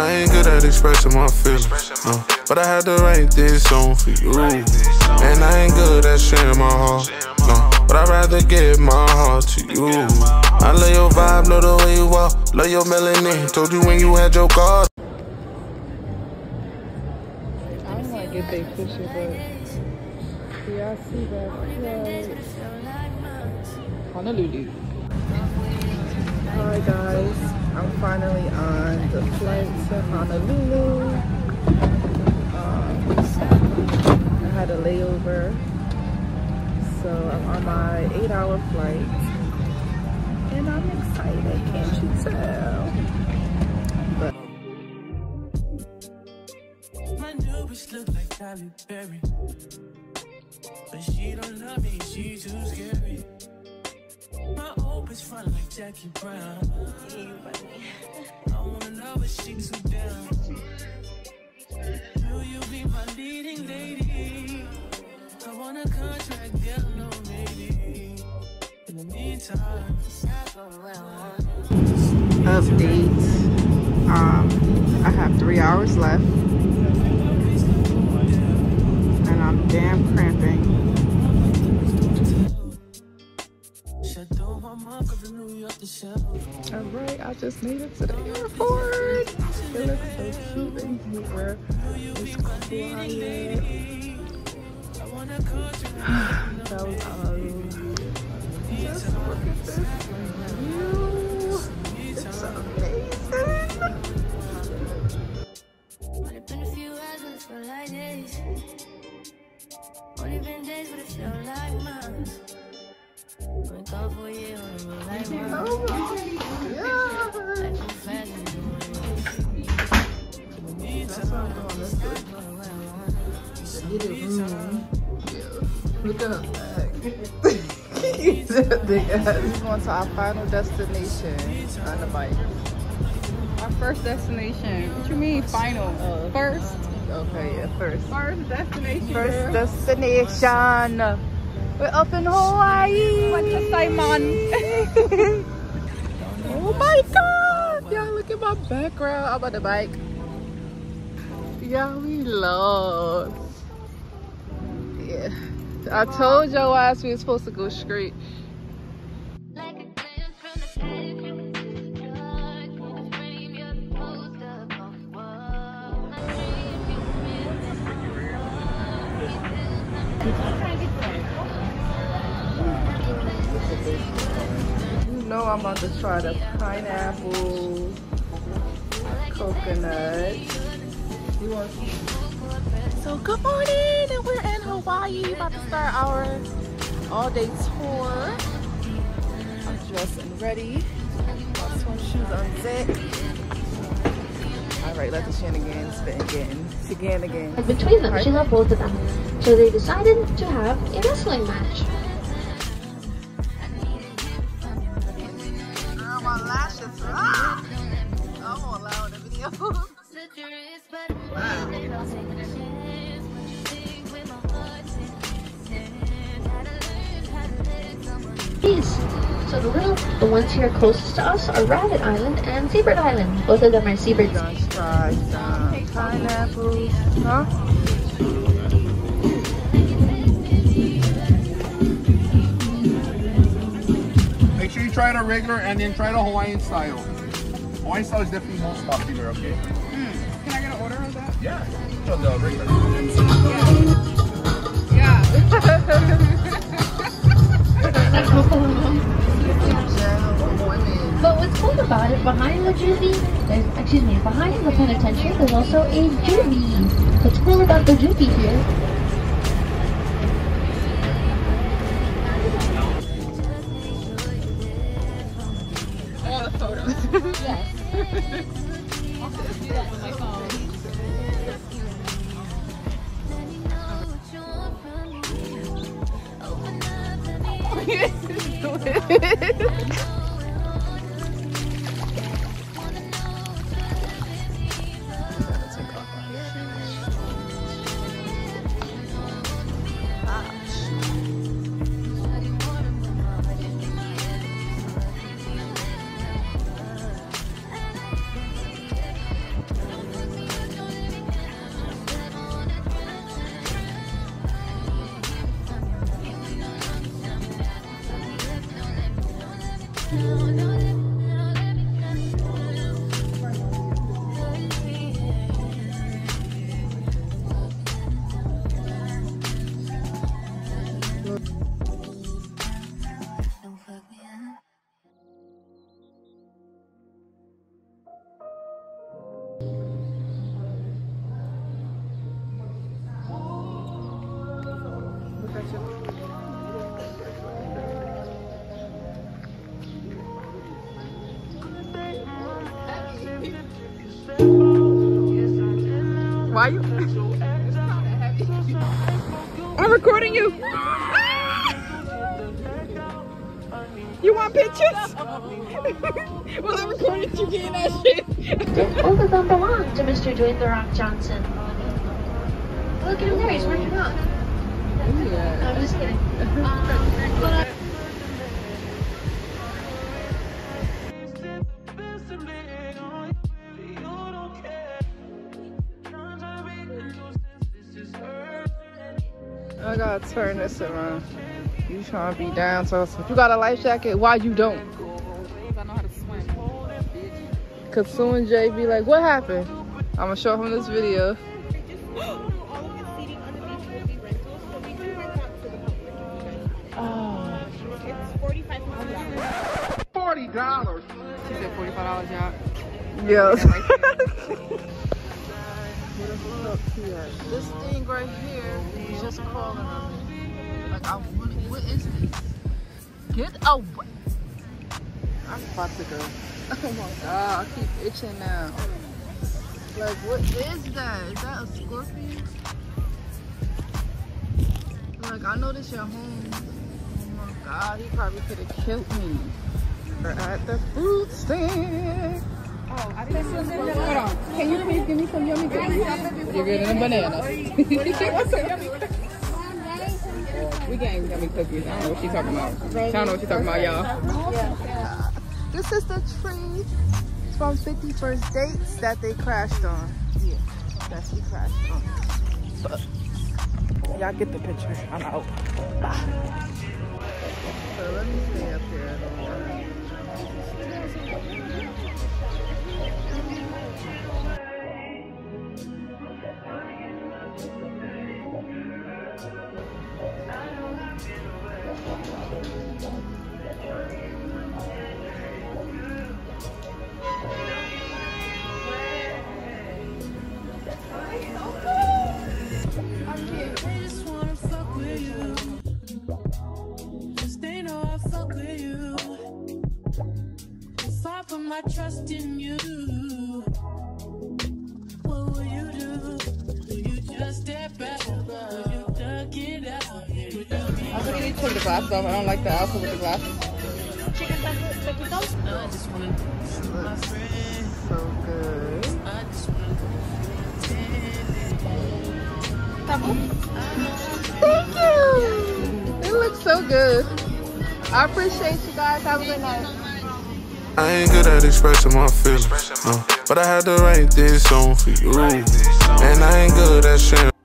I ain't good at expressing my feelings, no. But I had to write this song for you. And I ain't good at sharing my heart, no. But I'd rather give my heart to you. I love your vibe, love the way you walk, love your melanin. Told you when you had your card. If they push it, but do y'all see that? Like, Honolulu. Alright guys, I'm finally on the flight to Honolulu. I had a layover, so I'm on my 8-hour flight, and I'm excited, can't you tell? Look like Tally Barry, but she don't love me, she too scary. My old bitch front like Jackie Brown. I wanna know but she too down. Will you be my leading lady? I want a contract, get no lady. In the meantime, updates. I have 3 hours left. I'm damn cramping. Alright, I just made it to the airport. It looks so cute in here. It's quiet. That was just look at this view. It's amazing. Might have been a few hours, but it felt like days. Only been days, but it felt like months. Wake up for you, and we're like look at her leg. We're going to our final destination on the bike. Our first destination. What you mean final? First? Okay, yeah, first. First destination. First destination. We're up in Hawaii. Went to Simon. Oh my God! Y'all look at my background. I'm on the bike. Y'all, we lost. Yeah, I told y'all ass we were supposed to go straight. I'm about to try the pineapple, coconut. You want some? So good morning, and we're in Hawaii. About to start our all-day tour. I'm dressed and ready. My swim shoes on deck. All right, let the shenanigans begin. And between them, she loved both of them, so they decided to have a wrestling match. So the ones here closest to us are Rabbit Island and Seabird Island. Both of them are seabirds. Just try some pineapples, huh? Make sure you try the regular and then try the Hawaiian style. Hawaiian style is definitely most popular, okay? Mm. Can I get an order of that? Yeah, so the regular. Yeah. But what's cool about it, behind the juvie, behind the penitentiary, there's also a juvie. What's cool about the juvie here? I want a photo. Yes. I'll just do that with my phone. Yes. Go ahead. Why you? I'm recording you. You want pictures? Well, I recorded you getting that shit. Both of them belong to Mr. Dwayne The Rock Johnson. Look at him there, he's working out. I'm just kidding. I gotta turn this around. You trying to be down, so you got a life jacket? Why you don't? Because I know how to swim. Cause soon Jay be like, what happened? I'ma show him this video. $40. She said $45, y'all. Yes. This thing right here is just crawling on me. Like, what is this? Get away. I'm about to go. Oh my god, I keep itching now. Like, what is that? Is that a scorpion? Like, I know this your home. Oh my god, he probably could have killed me. We're at the food stand. Oh, I think hold on. Can you please give me some yummy goodies? You're getting bananas. We getting yummy cookies. I don't know what she's talking about. I don't know what she's talking about, y'all. Yeah. This is the tree from 50 First Dates that they crashed on. Yeah, that's we crashed on. But y'all get the picture. I'm out. Bye. So let me stay up here. I trust in you. What will you do? Will you just step back? Will you duck it out? I'm gonna need to take the glasses off. I don't like the outfit with the glasses. Chicken tacos. I just wanna shoot my friend. So good. I just wanna thank you. It looks so good. I appreciate you guys. Have a good night. I ain't good at expressing my feelings, no. But I had to write this song for you, and I ain't good at sharing.